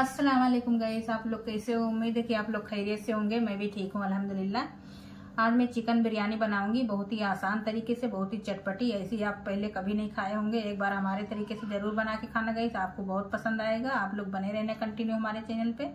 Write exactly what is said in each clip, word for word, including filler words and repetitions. अस्सलाम वालेकुम गाइस, आप लोग कैसे हो? उम्मीद है कि आप लोग खैरियत से होंगे। मैं भी ठीक हूँ अल्हम्दुलिल्लाह। आज मैं चिकन बिरयानी बनाऊंगी, बहुत ही आसान तरीके से, बहुत ही चटपटी। ऐसी आप पहले कभी नहीं खाए होंगे, एक बार हमारे तरीके से ज़रूर बना के खाना गाइस, आपको बहुत पसंद आएगा। आप लोग बने रहना कंटिन्यू हमारे चैनल पर।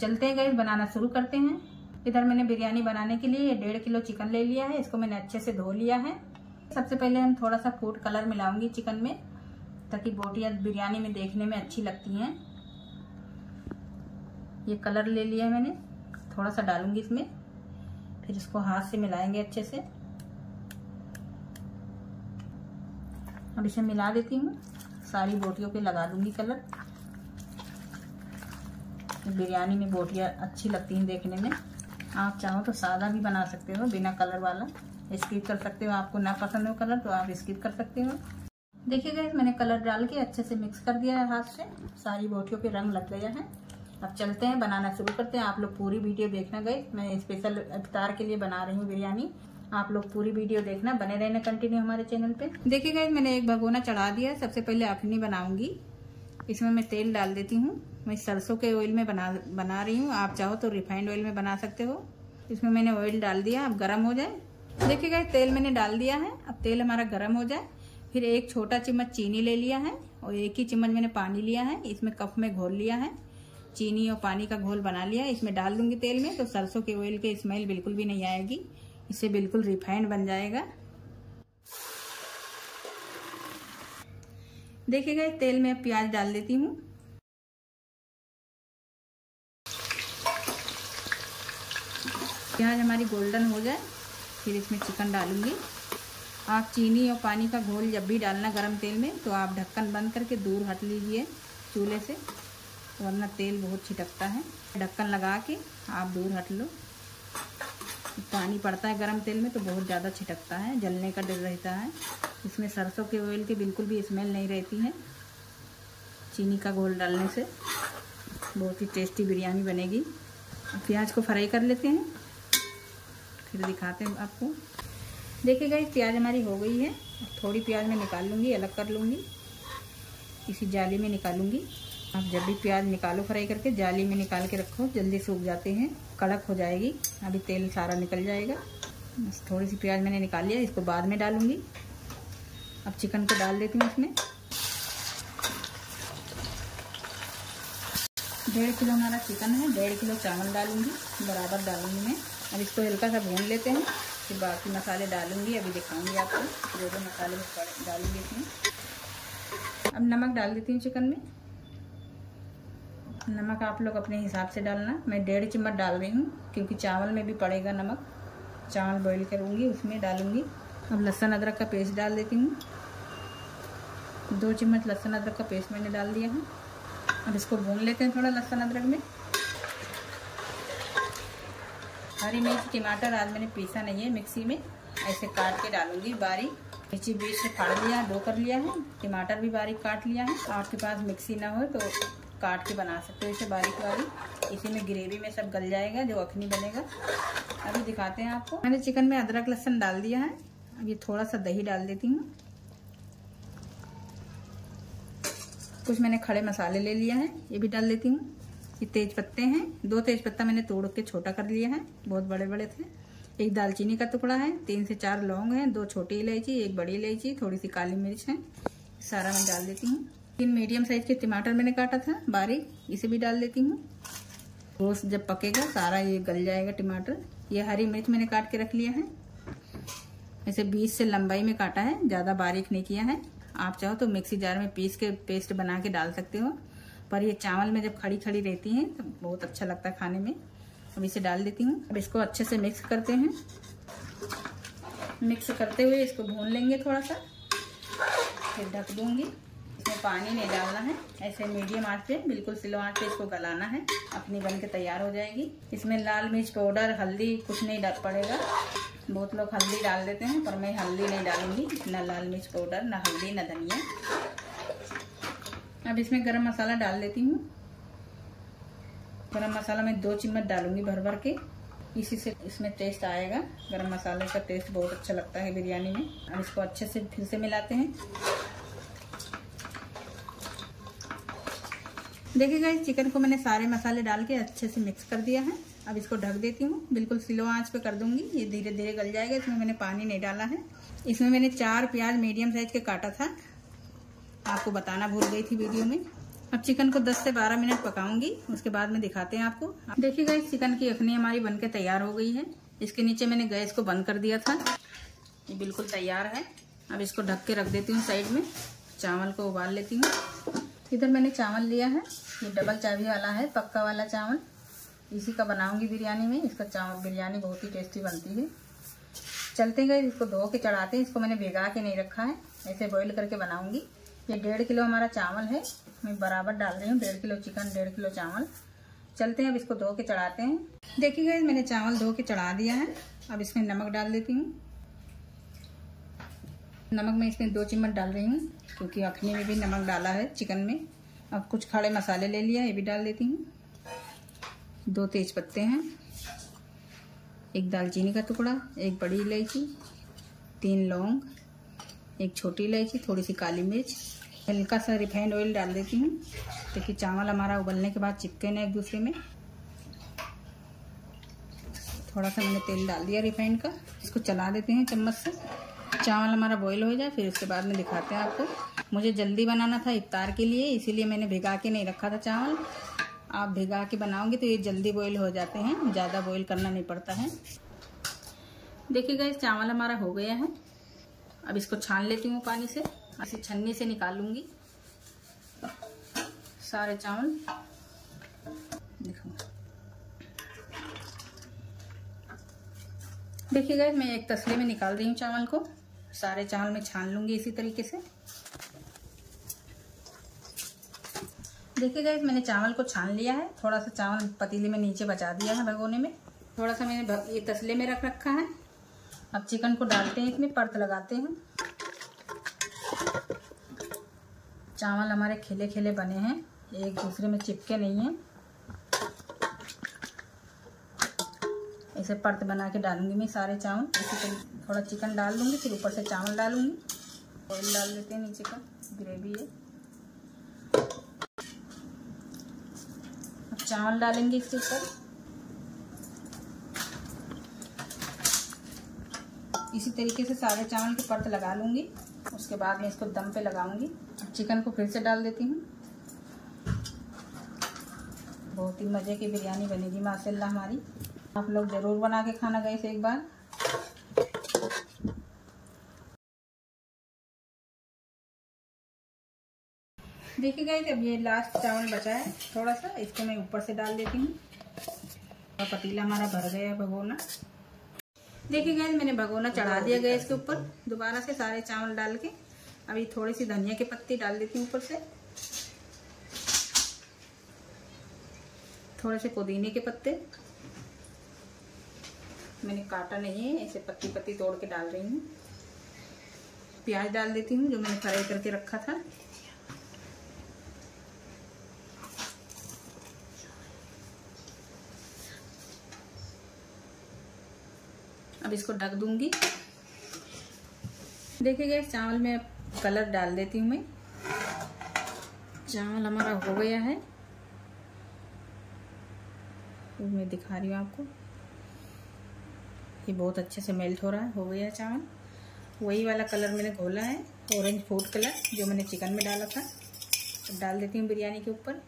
चलते हैं गाइस, बनाना शुरू करते हैं। इधर मैंने बिरयानी बनाने के लिए डेढ़ किलो चिकन ले लिया है। इसको मैंने अच्छे से धो लिया है। सबसे पहले हम थोड़ा सा फूड कलर मिलाऊंगी चिकन में, ताकि बोटियाँ बिरयानी में देखने में अच्छी लगती हैं। ये कलर ले लिया है मैंने, थोड़ा सा डालूंगी इसमें। फिर इसको हाथ से मिलाएंगे अच्छे से। अब इसे मिला देती हूँ, सारी बोटियों पे लगा दूंगी कलर। बिरयानी में बोटियाँ अच्छी लगती हैं देखने में। आप चाहो तो सादा भी बना सकते हो, बिना कलर वाला स्किप कर सकते हो। आपको ना पसंद हो कलर तो आप स्किप कर सकते हो। देखिए गाइस, मैंने कलर डाल के अच्छे से मिक्स कर दिया है हाथ से, सारी बोटियों पे रंग लग गया है। अब चलते हैं, बनाना शुरू करते हैं। आप लोग पूरी वीडियो देखना गाइस, मैं स्पेशल इफ्तार के लिए बना रही हूँ बिरयानी। आप लोग पूरी वीडियो देखना, बने रहना कंटिन्यू हमारे चैनल पे। देखिए गाइस, मैंने एक भगोना चढ़ा दिया है। सबसे पहले अखनी बनाऊंगी, इसमें मैं तेल डाल देती हूँ। मैं सरसों के ऑयल में बना बना रही हूँ, आप चाहो तो रिफाइंड ऑयल में बना सकते हो। इसमें मैंने ऑयल डाल दिया, अब गर्म हो जाए। देखिए गाइस, तेल मैंने डाल दिया है। अब तेल हमारा गर्म हो जाए। फिर एक छोटा चम्मच चीनी ले लिया है और एक ही चम्मच मैंने पानी लिया है। इसमें कप में घोल लिया है, चीनी और पानी का घोल बना लिया है। इसमें डाल दूंगी तेल में, तो सरसों के ऑयल की स्मेल बिल्कुल भी नहीं आएगी। इससे बिल्कुल रिफाइंड बन जाएगा। देखिए गाइस, तेल में प्याज डाल देती हूँ। प्याज हमारी गोल्डन हो जाए फिर इसमें चिकन डालूंगी। आप चीनी और पानी का घोल जब भी डालना गरम तेल में, तो आप ढक्कन बंद करके दूर हट लीजिए चूल्हे से, वरना तेल बहुत छिटकता है। ढक्कन लगा के आप दूर हट लो। पानी पड़ता है गरम तेल में तो बहुत ज़्यादा छिटकता है, जलने का डर रहता है। इसमें सरसों के ऑयल की बिल्कुल भी स्मेल नहीं रहती है। चीनी का घोल डालने से बहुत ही टेस्टी बिरयानी बनेगी। प्याज को फ्राई कर लेते हैं, फिर दिखाते हैं आपको। देखिए गाइस, प्याज हमारी हो गई है। थोड़ी प्याज मैं निकाल लूँगी, अलग कर लूँगी, इसी जाली में निकालूँगी। आप जब भी प्याज निकालो फ्राई करके, जाली में निकाल के रखो, जल्दी सूख जाते हैं, कड़क हो जाएगी। अभी तेल सारा निकल जाएगा। थोड़ी सी प्याज मैंने निकाल लिया, इसको बाद में डालूँगी। अब चिकन को डाल देती हूँ इसमें। डेढ़ किलो हमारा चिकन है, डेढ़ किलो चावल डालूँगी, बराबर डालूँगी मैं। अब इसको हल्का सा भून लेते हैं, फिर बाकी मसाले डालूंगी। अभी दिखाऊंगी आपको जो जो मसाले मैं डालूंगी इसमें। अब नमक डाल देती हूँ चिकन में। नमक आप लोग अपने हिसाब से डालना, मैं डेढ़ चम्मच डाल रही हूँ, क्योंकि चावल में भी पड़ेगा नमक। चावल बॉईल करूँगी उसमें डालूंगी। अब लहसुन अदरक का पेस्ट डाल देती हूँ। दो चम्मच लहसुन अदरक का पेस्ट मैंने डाल दिया है। अब इसको भून लेते हैं थोड़ा लहसुन अदरक में। हरी मिर्च टमाटर आज मैंने पीसा नहीं है, मिक्सी में ऐसे काट के डालूंगी बारीक। मिर्ची बीच से फाड़ लिया, दो कर लिया है। टमाटर भी बारीक काट लिया है। आपके पास मिक्सी ना हो तो काट के बना सकते हो इसे बारीक बारीक। इसी में ग्रेवी में सब गल जाएगा जो अखनी बनेगा। अभी दिखाते हैं आपको। मैंने चिकन में अदरक लहसुन डाल दिया है। अब ये थोड़ा सा दही डाल देती हूँ। कुछ मैंने खड़े मसाले ले लिया है, ये भी डाल देती हूँ। ये तेज पत्ते हैं, दो तेज पत्ता मैंने तोड़ के छोटा कर लिया है, बहुत बड़े बड़े थे। एक दालचीनी का टुकड़ा है, तीन से चार लौंग हैं, दो छोटी इलायची, एक बड़ी इलायची, थोड़ी सी काली मिर्च है। सारा मैं डाल देती हूँ। तीन मीडियम साइज के टमाटर मैंने काटा था बारीक, इसे भी डाल देती हूँ। गोश्त जब पकेगा सारा ये गल जाएगा टमाटर। ये हरी मिर्च मैंने काट के रख लिया है, ऐसे बीच से लंबाई में काटा है, ज़्यादा बारीक नहीं किया है। आप चाहो तो मिक्सी जार में पीस के पेस्ट बना के डाल सकते हो, पर ये चावल में जब खड़ी खड़ी रहती हैं तो बहुत अच्छा लगता है खाने में। अब इसे डाल देती हूँ। अब इसको अच्छे से मिक्स करते हैं। मिक्स करते हुए इसको भून लेंगे थोड़ा सा, फिर ढक दूँगी। इसमें पानी नहीं डालना है, ऐसे मीडियम आंच पे, बिल्कुल स्लो आंच पे इसको गलाना है। अपनी बन के तैयार हो जाएगी। इसमें लाल मिर्च पाउडर, हल्दी कुछ नहीं डाल पड़ेगा। बहुत लोग हल्दी डाल देते हैं, पर मैं हल्दी नहीं डालूँगी, ना लाल मिर्च पाउडर, ना हल्दी, ना धनिया। अब इसमें गरम मसाला डाल देती हूँ। गरम मसाला मैं दो चम्मच डालूंगी भर भर के, इसी से इसमें टेस्ट आएगा। गरम मसाले का टेस्ट बहुत अच्छा लगता है बिरयानी में। अब इसको अच्छे से फिर से मिलाते हैं। देखिए गाइस, चिकन को मैंने सारे मसाले डाल के अच्छे से मिक्स कर दिया है। अब इसको ढक देती हूँ, बिल्कुल स्लो आंच पे कर दूंगी। ये धीरे धीरे गल जाएगा। इसमें मैंने पानी नहीं डाला है। इसमें मैंने चार प्याज मीडियम साइज के काटा था, आपको बताना भूल गई थी वीडियो में। अब चिकन को दस से बारह मिनट पकाऊंगी, उसके बाद में दिखाते हैं आपको। देखिए गाइस, चिकन की यखनी हमारी बन के तैयार हो गई है। इसके नीचे मैंने गैस को बंद कर दिया था। ये बिल्कुल तैयार है। अब इसको ढक के रख देती हूँ साइड में। चावल को उबाल लेती हूँ। इधर मैंने चावल लिया है, ये डबल चाबी वाला है, पक्का वाला चावल। इसी का बनाऊंगी बिरयानी में। इसका चावल बिरयानी बहुत ही टेस्टी बनती है। चलते गए, इसको धो के चढ़ाते हैं। इसको मैंने भिगा के नहीं रखा है, ऐसे बॉईल करके बनाऊंगी। ये डेढ़ किलो हमारा चावल है, मैं बराबर डाल रही हूँ। डेढ़ किलो चिकन, डेढ़ किलो चावल। चलते हैं, अब इसको धो के चढ़ाते हैं। देखिए गाइस, मैंने चावल धो के चढ़ा दिया है। अब इसमें नमक डाल देती हूँ। नमक मैं इसमें दो चम्मच डाल रही हूँ, क्योंकि अखनी में भी नमक डाला है चिकन में। अब कुछ खड़े मसाले ले लिया, ये भी डाल देती हूँ। दो तेज पत्ते हैं, एक दालचीनी का टुकड़ा, एक बड़ी इलायची, तीन लौंग, एक छोटी इलायची, थोड़ी सी काली मिर्च, हल्का सा रिफाइंड ऑयल डाल देती हूँ, क्योंकि चावल हमारा उबलने के बाद चिपके ना एक दूसरे में। थोड़ा सा मैंने तेल डाल दिया रिफाइंड का। इसको चला देते हैं चम्मच से। चावल हमारा बॉईल हो जाए, फिर उसके बाद में दिखाते हैं आपको। मुझे जल्दी बनाना था इफ्तार के लिए, इसीलिए मैंने भिगा के नहीं रखा था चावल। आप भिगा के बनाओगे तो ये जल्दी बॉईल हो जाते हैं, ज़्यादा बॉईल करना नहीं पड़ता है। देखिए गाइस, चावल हमारा हो गया है। अब इसको छान लेती हूँ पानी से, ऐसे छन्नी से निकालूंगी सारे चावल। देखो, देखिए गाइस, मैं एक तसले में निकाल रही हूँ चावल को। सारे चावल मैं छान लूंगी इसी तरीके से। देखिए गाइस, मैंने चावल को छान लिया है। थोड़ा सा चावल पतीले में नीचे बचा दिया है भगोने में। थोड़ा सा मैंने ये तसले में रख रखा है। अब चिकन को डालते हैं, इसमें परत लगाते हैं। चावल हमारे खिले खिले बने हैं, एक दूसरे में चिपके नहीं हैं। ऐसे परत बना के डालूंगी मैं सारे चावल। इसी तरह थोड़ा चिकन डाल दूंगी, फिर ऊपर से चावल डालूंगी। ऑयल डाल देते हैं, नीचे का ग्रेवी है। अब चावल डालेंगे इसके ऊपर। इसी तरीके से सारे चावल की परत लगा लूंगी। उसके बाद मैं इसको दम पे लगाऊंगी। अब चिकन को फिर से डाल देती हूँ। बहुत ही मज़े की बिरयानी बनेगी माशाल्लाह हमारी। आप लोग जरूर बना के खाना गाइस एक बार। देखिए गाइस, अब ये लास्ट चावल बचा है थोड़ा सा, इसको मैं ऊपर से डाल देती हूँ। और पतीला हमारा भर गया भगोना। देखिए गाइस, मैंने भगोना चढ़ा दिया गैस के ऊपर दोबारा से सारे चावल डाल के। अभी थोड़ी सी धनिया की पत्ती डाल देती हूँ ऊपर से, थोड़े से पुदीने के पत्ते मैंने काटा नहीं है, ऐसे पत्ती पत्ती तोड़ के डाल रही हूँ। प्याज डाल देती हूँ जो मैंने फ्राई करके रखा था। अब इसको ढक दूंगी। देखिए गैस, चावल में कलर डाल देती हूँ मैं। चावल हमारा हो गया है, मैं दिखा रही हूँ आपको। ये बहुत अच्छे से मेल्ट हो रहा है, हो गया है चावल। वही वाला कलर मैंने घोला है, ऑरेंज फूड कलर, जो मैंने चिकन में डाला था। अब डाल देती हूँ बिरयानी के ऊपर।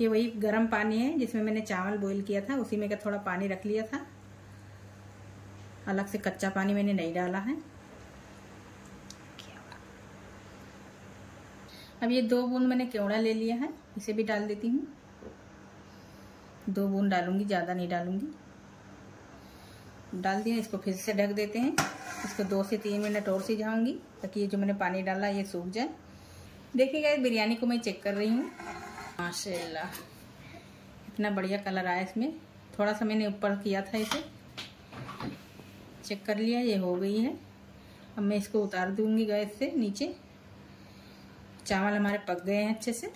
ये वही गर्म पानी है जिसमें मैंने चावल बॉईल किया था, उसी में का थोड़ा पानी रख लिया था। अलग से कच्चा पानी मैंने नहीं डाला है। अब ये दो बूंद मैंने केवड़ा ले लिया है, इसे भी डाल देती हूँ। दो बूंद डालूंगी, ज़्यादा नहीं डालूंगी। डाल दिया, इसको फिर से ढक देते हैं। इसको दो से तीन मिनट और सिझाऊंगी, ताकि ये जो मैंने पानी डाला ये सूख जाए। देखिए गाइस, बिरयानी को मैं चेक कर रही हूँ। माशाल्लाह, इतना बढ़िया कलर आया इसमें। थोड़ा सा मैंने ऊपर किया था, इसे चेक कर लिया, ये हो गई है। अब मैं इसको उतार दूंगी गैस से नीचे। चावल हमारे पक गए हैं अच्छे से।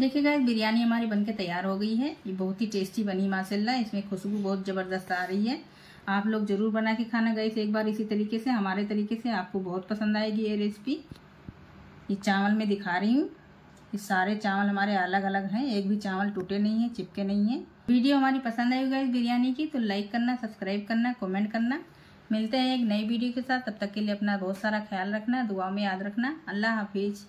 देखिए गाइस, बिरयानी हमारी बनके तैयार हो गई है। ये बहुत ही टेस्टी बनी माशाल्लाह। इसमें खुशबू बहुत ज़बरदस्त आ रही है। आप लोग ज़रूर बना के खाना गाइस एक बार इसी तरीके से, हमारे तरीके से। आपको बहुत पसंद आएगी ये रेसिपी। ये चावल मैं दिखा रही हूँ, ये सारे चावल हमारे अलग अलग हैं, एक भी चावल टूटे नहीं है, चिपके नहीं है। वीडियो हमारी पसंद आई होगी इस बिरयानी की तो लाइक करना, सब्सक्राइब करना, कमेंट करना। मिलते हैं एक नई वीडियो के साथ, तब तक के लिए अपना बहुत सारा ख्याल रखना, दुआ में याद रखना। अल्लाह हाफिज।